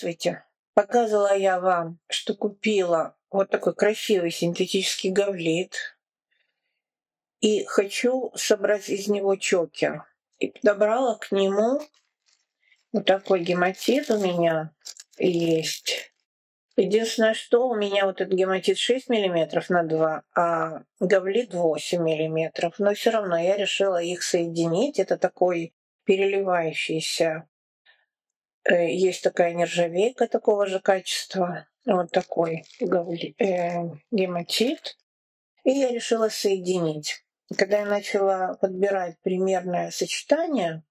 Здравствуйте! Показывала я вам, что купила вот такой красивый синтетический говлит. И хочу собрать из него чоки. И подобрала к нему вот такой гематит у меня есть. Единственное, что у меня вот этот гематит 6 мм на 2, а говлит 8 мм. Но все равно я решила их соединить. Это такой переливающийся. Есть такая нержавейка такого же качества. Вот такой гематит. И я решила соединить. Когда я начала подбирать примерное сочетание,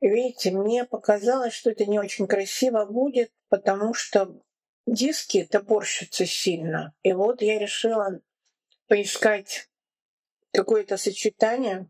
видите, мне показалось, что это не очень красиво будет, потому что диски топорщатся сильно. И вот я решила поискать какое-то сочетание,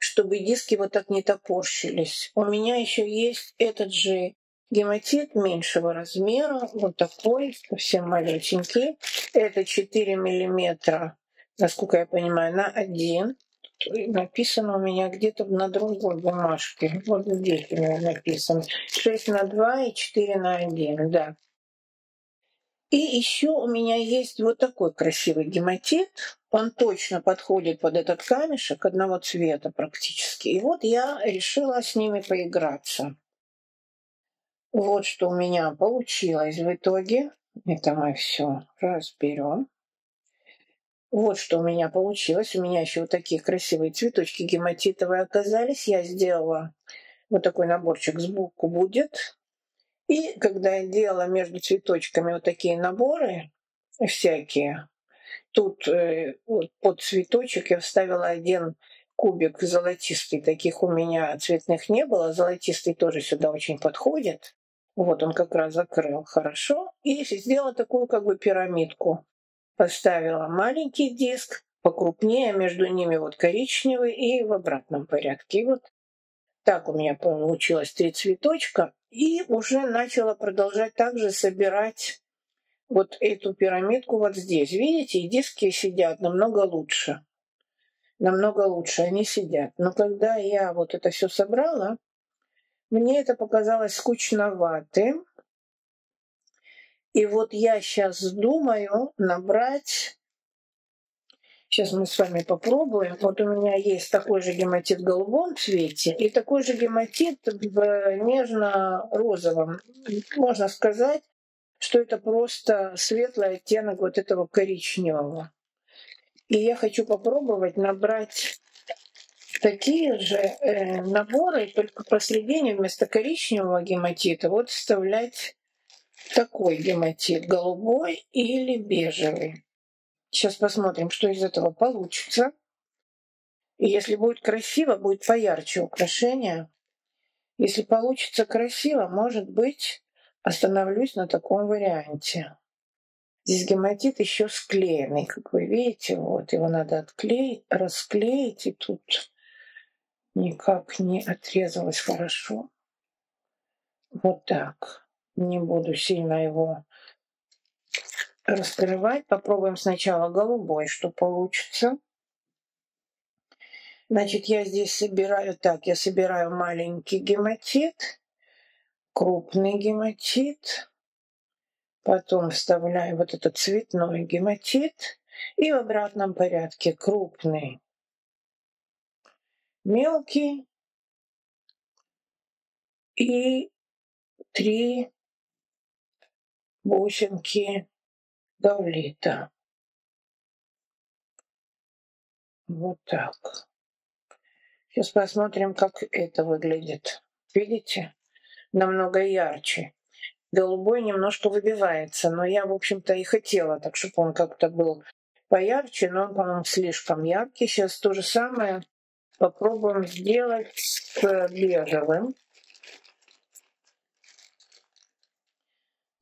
чтобы диски вот так не топорщились. У меня еще есть этот же гематит меньшего размера, вот такой, совсем маленький. Это 4 мм, насколько я понимаю, на 1. Написано у меня где-то на другой бумажке. Вот здесь у меня написано 6 на 2 и 4 на 1, да. И еще у меня есть вот такой красивый гематит. Он точно подходит под этот камешек, одного цвета практически. И вот я решила с ними поиграться. Вот что у меня получилось в итоге. Это мы все разберем. Вот что у меня получилось. У меня еще вот такие красивые цветочки гематитовые оказались. Я сделала вот такой наборчик сбоку будет. И когда я делала между цветочками вот такие наборы всякие, тут под цветочек я вставила один кубик золотистый. Таких у меня цветных не было. Золотистый тоже сюда очень подходит. Вот он как раз закрыл хорошо. И сделала такую как бы пирамидку. Поставила маленький диск, покрупнее, между ними вот коричневый и в обратном порядке. И вот так у меня получилось 3 цветочка. И уже начала продолжать также собирать вот эту пирамидку вот здесь. Видите, и диски сидят намного лучше. Намного лучше они сидят. Но когда я вот это все собрала, мне это показалось скучноватым. И вот я сейчас думаю набрать... Сейчас мы с вами попробуем. Вот у меня есть такой же гематит в голубом цвете и такой же гематит в нежно-розовом. Можно сказать, что это просто светлый оттенок вот этого коричневого. И я хочу попробовать набрать такие же наборы, только последнее вместо коричневого гематита вот вставлять такой гематит, голубой или бежевый. Сейчас посмотрим, что из этого получится. И если будет красиво, будет поярче украшение. Если получится красиво, может быть, остановлюсь на таком варианте. Здесь гематит еще склеенный, как вы видите. Вот его надо отклеить, расклеить. И тут никак не отрезалось хорошо. Вот так. Не буду сильно его раскрывать. Попробуем сначала голубой, что получится. Значит, я здесь собираю так. Я собираю маленький гематит, крупный гематит. Потом вставляю вот этот цветной гематит. И в обратном порядке крупный, мелкий и 3 бусинки говлита. Вот так. Сейчас посмотрим, как это выглядит. Видите? Намного ярче. Голубой немножко выбивается, но я, в общем-то, и хотела так, чтобы он как-то был поярче, но он, по-моему, слишком яркий. Сейчас то же самое попробуем сделать с бежевым.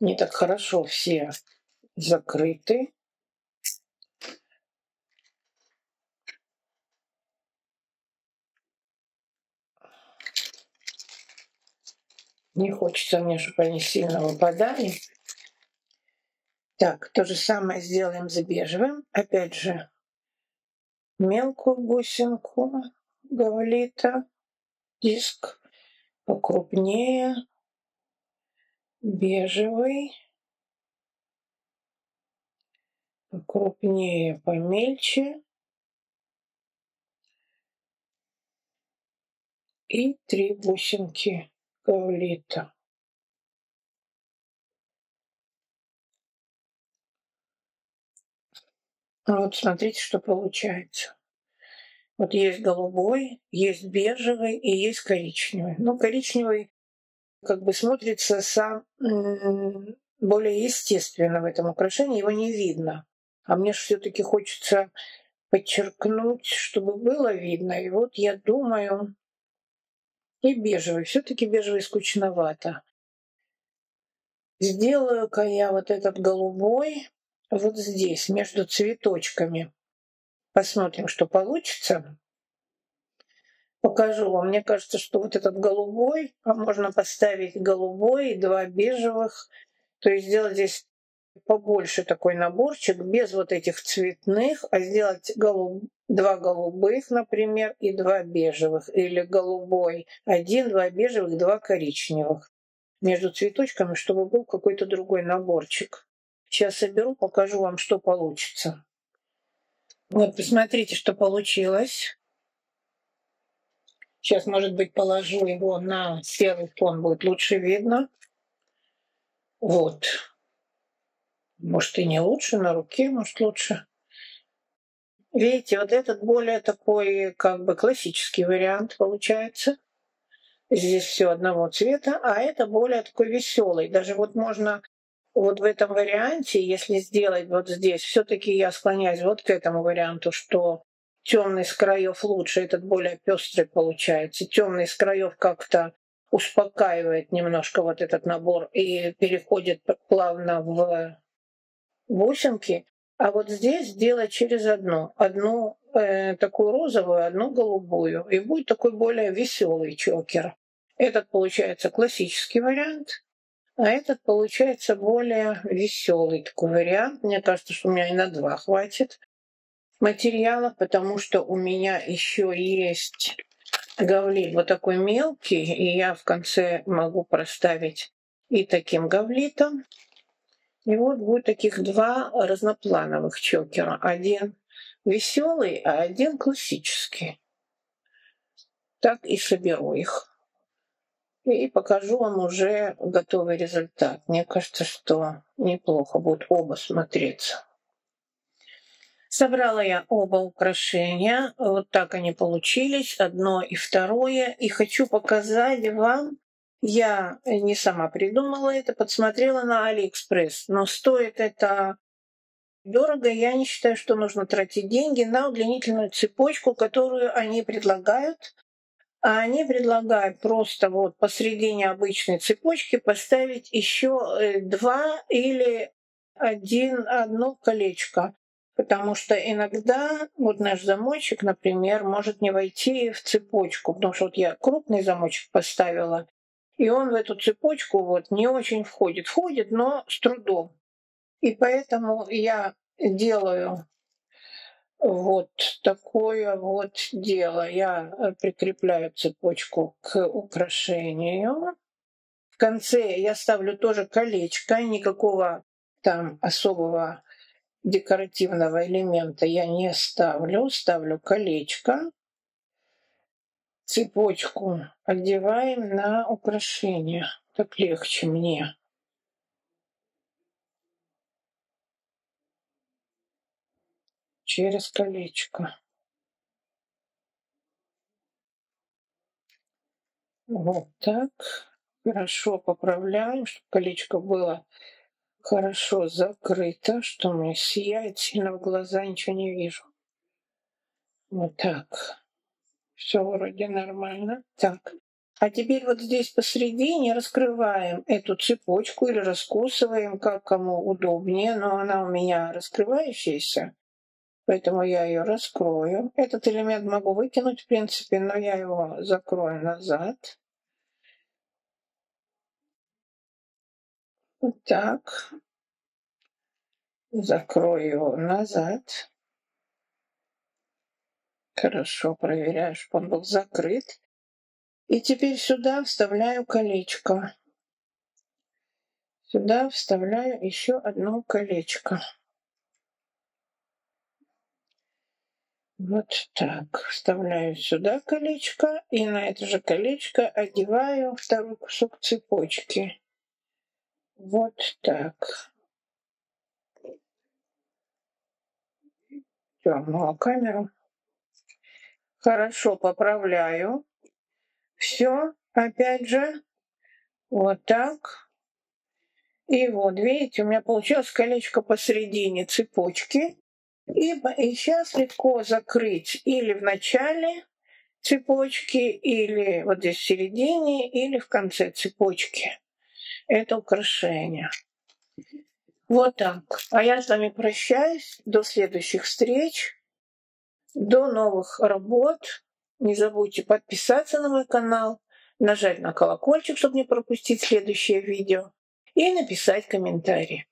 Не так хорошо все закрыты. Не хочется мне, чтобы они сильно выпадали. Так, то же самое сделаем с бежевым. Опять же, мелкую бусинку говлита, диск покрупнее. бежевый, покрупнее, помельче и 3 бусинки говлита. Вот смотрите, что получается. Вот есть голубой, есть бежевый и есть коричневый. Но коричневый как бы смотрится сам более естественно в этом украшении, его не видно. А мне же все-таки хочется подчеркнуть, чтобы было видно. И вот я думаю, и бежевый. Все-таки бежевый скучновато. Сделаю-ка я вот этот голубой вот здесь, между цветочками. Посмотрим, что получится. Покажу вам. Мне кажется, что вот этот голубой, можно поставить голубой и 2 бежевых. То есть сделать здесь побольше такой наборчик, без вот этих цветных, а сделать 2 голубых, например, и 2 бежевых. Или голубой 1, 2 бежевых, 2 коричневых. Между цветочками, чтобы был какой-то другой наборчик. Сейчас соберу, покажу вам, что получится. Вот, посмотрите, что получилось. Сейчас, может быть, положу его на серый фон, будет лучше видно. Вот. Может, и не лучше, на руке, может, лучше. Видите, вот этот более такой, как бы, классический вариант получается. Здесь все одного цвета, а это более такой веселый. Даже вот можно... Вот в этом варианте, если сделать вот здесь, все-таки я склоняюсь вот к этому варианту, что темный с краев лучше, этот более пестрый получается. Темный с краев как-то успокаивает немножко вот этот набор и переходит плавно в бусинки. А вот здесь сделать через одну такую розовую, одну голубую, и будет такой более веселый чокер. Этот получается классический вариант. А этот получается более веселый такой вариант. Мне кажется, что у меня и на 2 хватит материала, потому что у меня еще есть говлит вот такой мелкий, и я в конце могу проставить и таким говлитом. И вот будет таких 2 разноплановых чокера. Один веселый, а один классический. Так и соберу их. И покажу вам уже готовый результат. Мне кажется, что неплохо будут оба смотреться. Собрала я оба украшения. Вот так они получились, одно и второе. И хочу показать вам, я не сама придумала это, подсмотрела на Алиэкспресс. Но стоит это дорого, я не считаю, что нужно тратить деньги на удлинительную цепочку, которую они предлагают. А они предлагают просто вот посредине обычной цепочки поставить еще 2 или 1 колечко. Потому что иногда вот наш замочек, например, может не войти в цепочку. Потому что вот я крупный замочек поставила, и он в эту цепочку вот не очень входит. Входит, но с трудом. И поэтому я делаю... Вот такое вот дело. Я прикрепляю цепочку к украшению. В конце я ставлю тоже колечко. Никакого там особого декоративного элемента я не ставлю. Ставлю колечко. Цепочку одеваем на украшение. Так легче мне. Через колечко. Вот так. Хорошо поправляем, чтобы колечко было хорошо закрыто, что мне сияет сильно в глаза, ничего не вижу. Вот так. Все вроде нормально. Так. А теперь вот здесь посредине раскрываем эту цепочку или раскусываем, как кому удобнее, но она у меня раскрывающаяся. Поэтому я ее раскрою. Этот элемент могу выкинуть, в принципе, но я его закрою назад. Вот так. Закрою его назад. Хорошо, проверяю, чтобы он был закрыт. И теперь сюда вставляю колечко. Сюда вставляю еще одно колечко. Вот так. Вставляю сюда колечко и на это же колечко одеваю второй кусок цепочки. Вот так. Темную камеру. Хорошо, поправляю. Все, опять же, вот так. И вот, видите, у меня получилось колечко посередине цепочки. И сейчас легко закрыть или в начале цепочки, или вот здесь в середине, или в конце цепочки. Это украшение. Вот так. А я с вами прощаюсь. До следующих встреч. До новых работ. Не забудьте подписаться на мой канал, нажать на колокольчик, чтобы не пропустить следующее видео, и написать комментарий.